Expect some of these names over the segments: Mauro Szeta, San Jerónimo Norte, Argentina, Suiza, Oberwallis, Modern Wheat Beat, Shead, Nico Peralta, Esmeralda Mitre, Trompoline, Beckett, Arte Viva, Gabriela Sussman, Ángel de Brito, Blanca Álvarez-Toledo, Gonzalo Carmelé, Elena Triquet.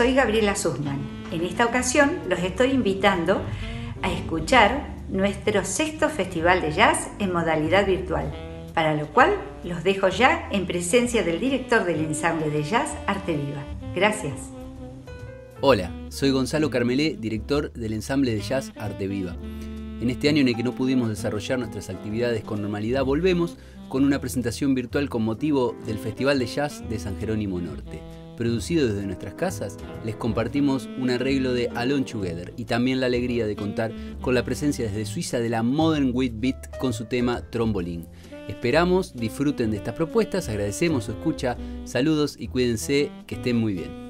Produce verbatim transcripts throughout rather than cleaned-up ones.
soy Gabriela Sussman. En esta ocasión los estoy invitando a escuchar nuestro sexto festival de jazz en modalidad virtual, para lo cual los dejo ya en presencia del director del ensamble de jazz Arte Viva. Gracias. Hola, soy Gonzalo Carmelé, director del ensamble de jazz Arte Viva. En este año en el que no pudimos desarrollar nuestras actividades con normalidad, volvemos con una presentación virtual con motivo del Festival de Jazz de San Jerónimo Norte. Producido desde nuestras casas, les compartimos un arreglo de Alone Together y también la alegría de contar con la presencia desde Suiza de la Modern Wheat Beat con su tema Trombolín. Esperamos disfruten de estas propuestas, agradecemos su escucha, saludos y cuídense, que estén muy bien.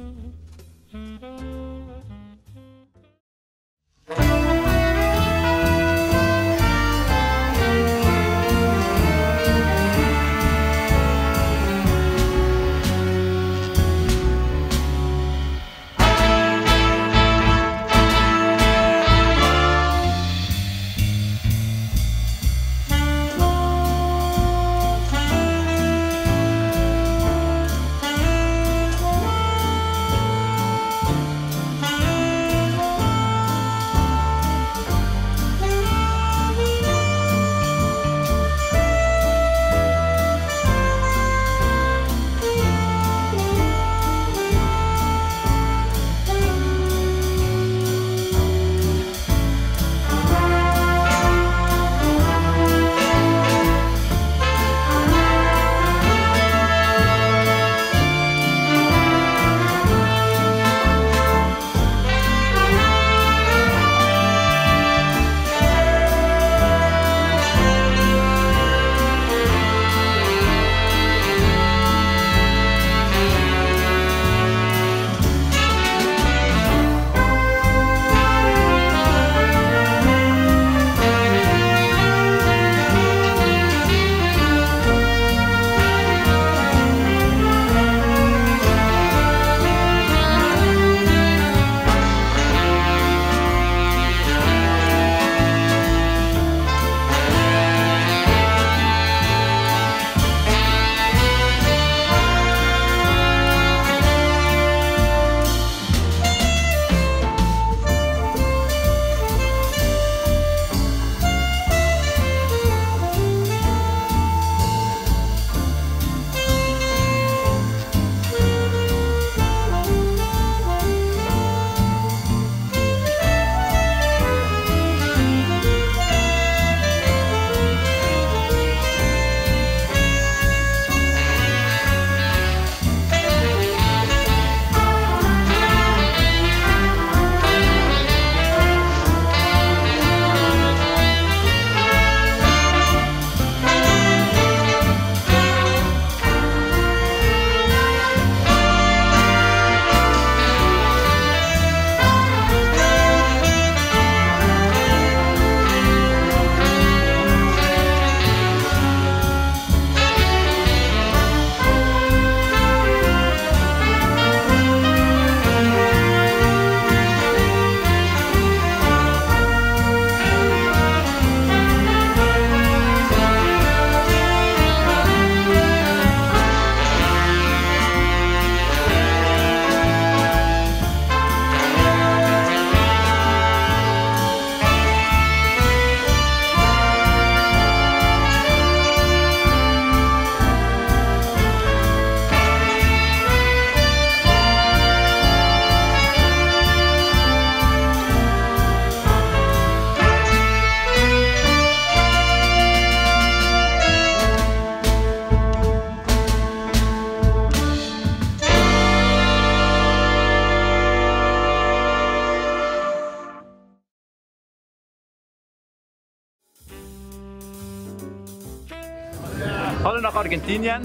Hallo nach Argentinien,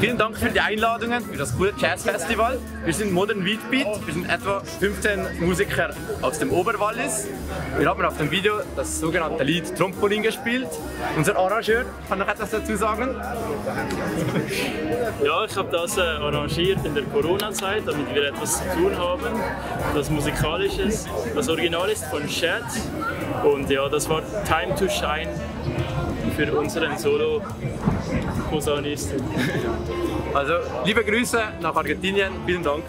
vielen Dank für die Einladungen für das coole Jazz-Festival. Wir sind Modern Wheat Beat, wir sind etwa fünfzehn Musiker aus dem Oberwallis. Wir haben auf dem Video das sogenannte Lied Trompolin gespielt. Unser Arrangeur kann noch etwas dazu sagen. Ja, ich habe das äh, arrangiert in der Corona-Zeit, damit wir etwas zu tun haben. Das Musikalisches, das Original ist von Shead und ja, das war Time to Shine für unseren Solo. Also, liebe Grüße nach Argentinien, vielen Dank.